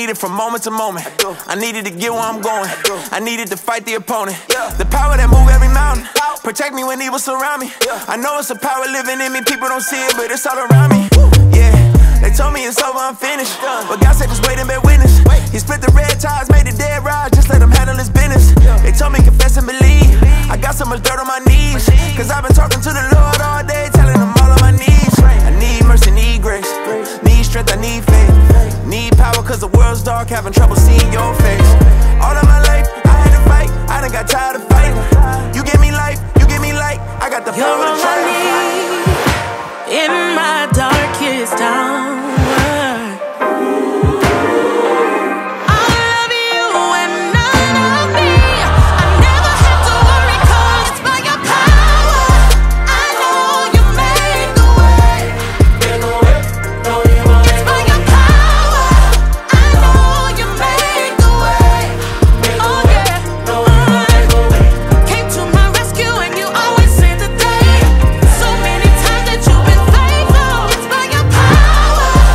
need it from moment to moment. I needed to get where I'm going. I needed to fight the opponent. The power that moves every mountain. Protect me when evil surround me. I know it's a power living in me. People don't see it, but it's all around me. Yeah, they told me it's over, I'm finished. But God said just wait and bear witness. He split the red ties, made the dead rise. Just let him handle his business. They told me confess and believe. I got so much dirt on my knees, 'cause I've been talking to the Lord all day, telling him all of my needs. I need mercy, need grace. Need strength, I need faith. Need power 'cause the world's dark, having trouble seeing your face. All of my life, I had to fight. I done got tired of fighting. You gave me life, you gave me light. I got the power to try to fight. In my darkest hour, I love you and none of me. I never have to worry 'cause it's by your power. I know you made the way. It's by your power. I know you made the way. Oh yeah. Came to my rescue and you always saved the day. So many times that you've been faithful. It's by your power.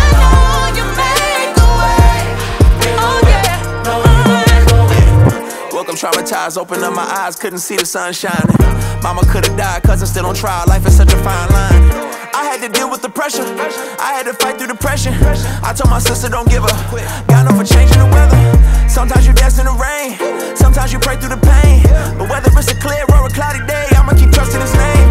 I know you made the way. Oh yeah. Woke up traumatized, opened up my eyes, couldn't see the sun shining. Mama could've died, cousin still on trial. Life is such a fine line. I had to deal with the pressure. I had to fight through depression. I told my sister don't give up. Got no for changing the weather. Sometimes you dance in the rain. Sometimes you pray through the pain. But whether it's a clear or a cloudy day, I'ma keep trusting his name.